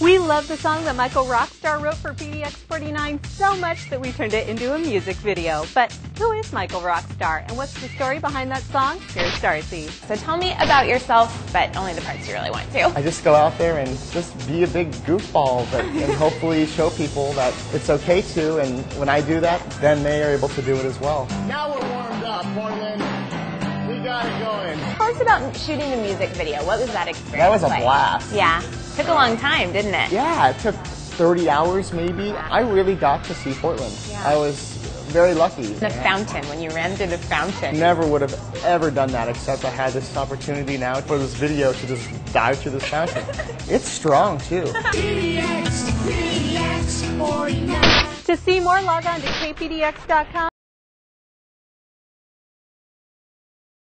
We love the song that Michael Rockstar wrote for PDX49 so much that we turned it into a music video. But who is Michael Rockstar and what's the story behind that song? Here's Starcy. So tell me about yourself, but only the parts you really want to. I just go out there and just be a big goofball and hopefully show people that it's okay to, and when I do that, then they are able to do it as well. Now we're warmed up, Portland. We got it going. Tell us about shooting the music video. What was that experience? That was a blast. Yeah. Took a long time, didn't it? Yeah, it took 30 hours maybe. Wow. I really got to see Portland. Yeah. I was very lucky. The fountain, when you ran through the fountain. Never would have ever done that except I had this opportunity now for this video to just dive through this fountain. It's strong too. PDX49. To see more, log on to kpdx.com.